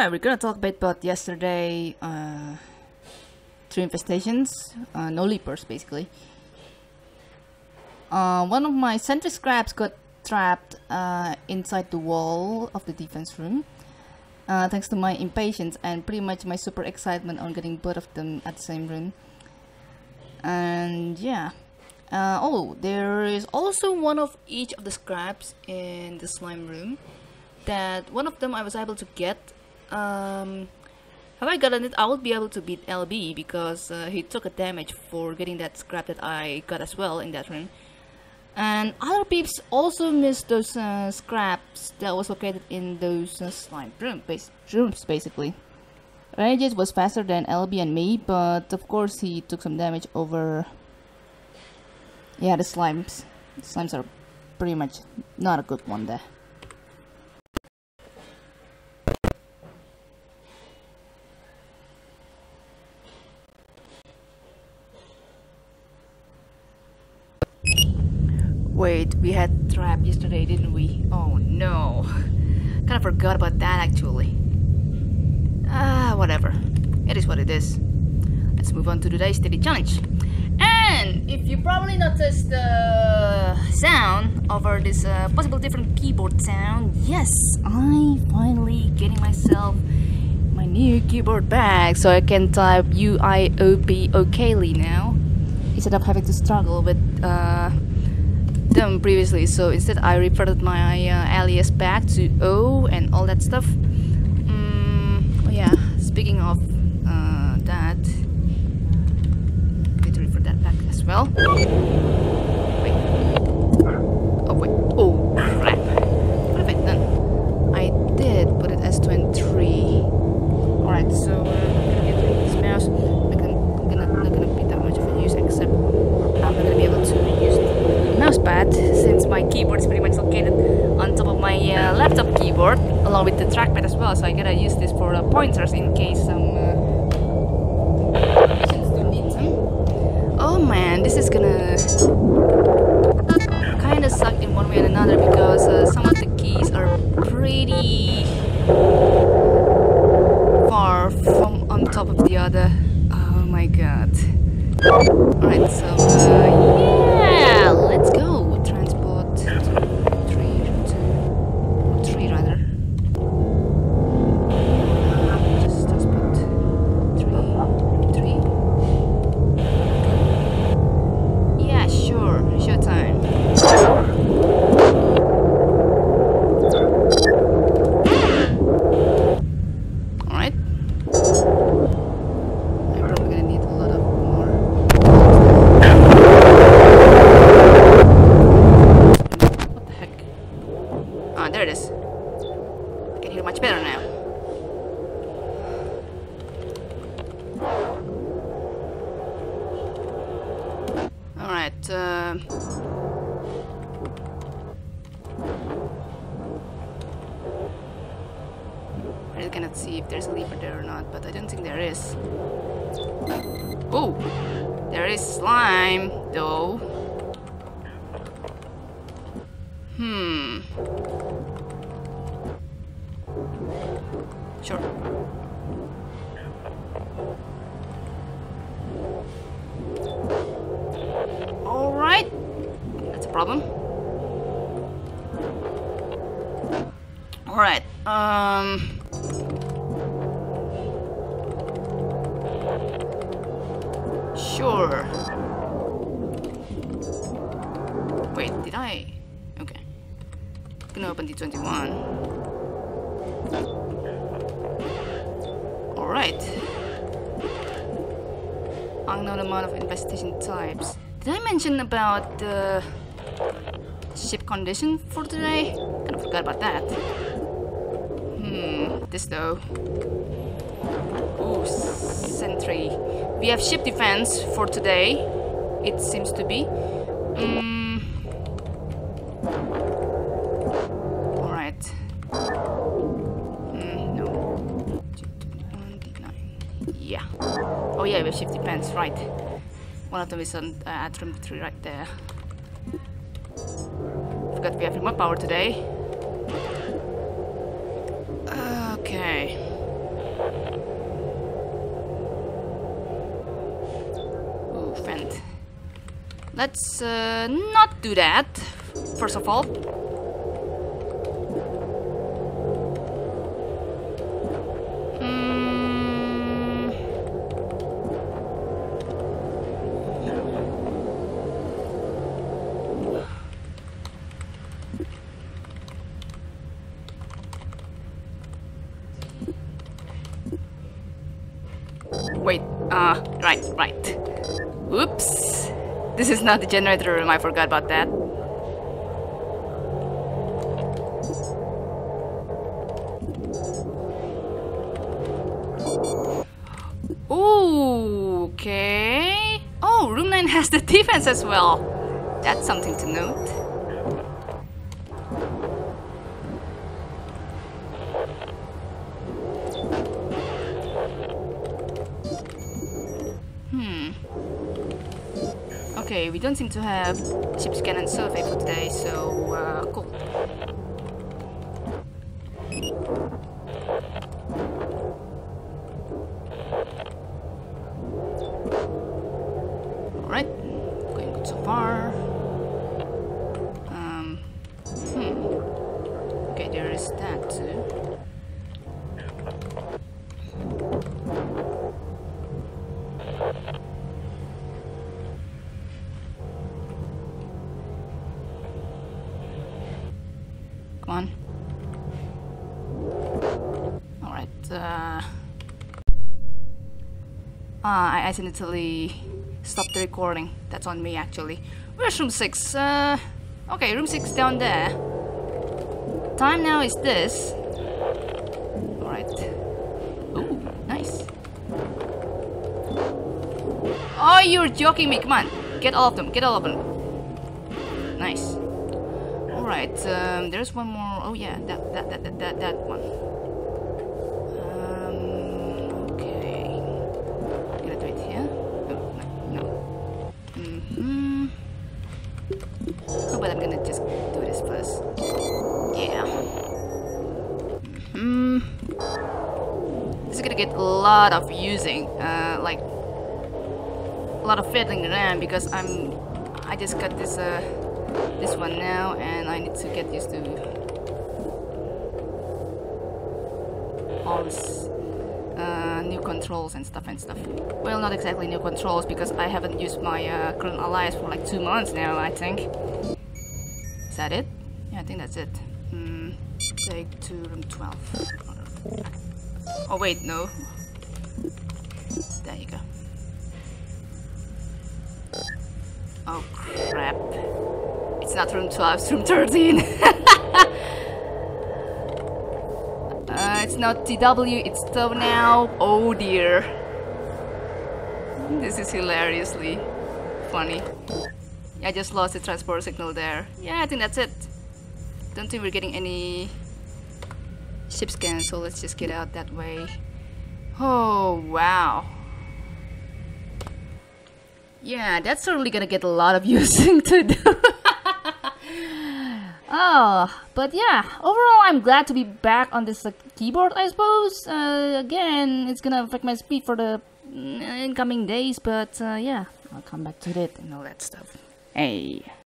Alright, we're gonna talk a bit about yesterday, 3 infestations, no leapers basically. One of my sentry scraps got trapped inside the wall of the defense room, thanks to my impatience and pretty much my super excitement on getting both of them at the same room. And yeah, oh, there is also one of each of the scraps in the slime room. That one of them I was able to get. Have I gotten it? I would be able to beat LB because he took a damage for getting that scrap that I got as well in that room. And other peeps also missed those scraps that was located in those slime rooms basically. Rages was faster than LB and me, but of course he took some damage over. Yeah, the slimes. The slimes are pretty much not a good one there. Wait, we had trap yesterday, didn't we? Oh no, kind of forgot about that actually. Whatever, it is what it is. Let's move on to today's daily challenge. And if you probably noticed the sound over this possible different keyboard sound, yes, I finally getting myself my new keyboard back, so I can type UIOP now instead of having to struggle with them previously. So instead I reverted my alias back to O and all that stuff. Oh yeah, speaking of that, I need to revert that back as well. Wait. Oh wait, oh crap, what have I done? I did put it as 23. Alright, so I'm gonna get rid of this mouse. I'm not gonna be that much of a use, except I'm not gonna be able to use it mousepad, since my keyboard is pretty much located on top of my laptop keyboard along with the trackpad as well, so I gotta use this for pointers in case some patients don't need some. Oh man, this is gonna kinda suck in one way or another because some of the keys are pretty far from on top of the other. Oh my god. Alright, so yeah, let's go. Transport 3 rather. Just transport 3. Yeah, sure, showtime. Alright. I'm probably gonna need a lot of more. There it is. I can hear much better now. Alright, I really cannot see if there's a lever there or not, but I don't think there is. Oh! There is slime, though. Sure. Alright. That's a problem. Alright. Sure. Wait, did I? Okay. I'm gonna open the 21. Alright. Unknown amount of infestation types. Did I mention about the ship condition for today? Kind of forgot about that. This though. Ooh, sentry. We have ship defense for today, it seems to be. Alright. Yeah. Oh yeah, we have ship defense, right. One of them is on at room 3 right there. Forgot we have remote power today. Okay. Oh, friend. Let's not do that, first of all. Right. Oops. This is not the generator room, I forgot about that. Ooh, okay. Oh, room 9 has the defense as well. That's something to note. Okay, we don't seem to have chip scan and survey for today, so cool. Alright, going good so far. Okay, there is that too. I accidentally stopped the recording. That's on me, actually. Where's room 6? Okay, room 6 down there. Time now is this. Alright. Ooh, nice. Oh, you're joking me. Come on. Get all of them. Get all of them. Nice. Alright, there's one more. Oh, yeah, that one. Lot of using, like a lot of fiddling around because I just got this this one now and I need to get used to all this new controls and stuff. Well, not exactly new controls because I haven't used my current alliance for like 2 months now, I think. Is that it? Yeah, I think that's it. Take to room 12. Oh wait, no. There you go. Oh crap. It's not room 12, it's room 13. It's not TW, it's TW now. Oh dear. This is hilariously funny. I just lost the transport signal there. Yeah, I think that's it. Don't think we're getting any ship scan, so let's just get out that way. Oh wow, yeah, that's certainly gonna get a lot of using to do. Oh, but yeah, overall I'm glad to be back on this keyboard, I suppose. Again, it's gonna affect my speed for the incoming days, but yeah, I'll come back to it and all that stuff. Hey.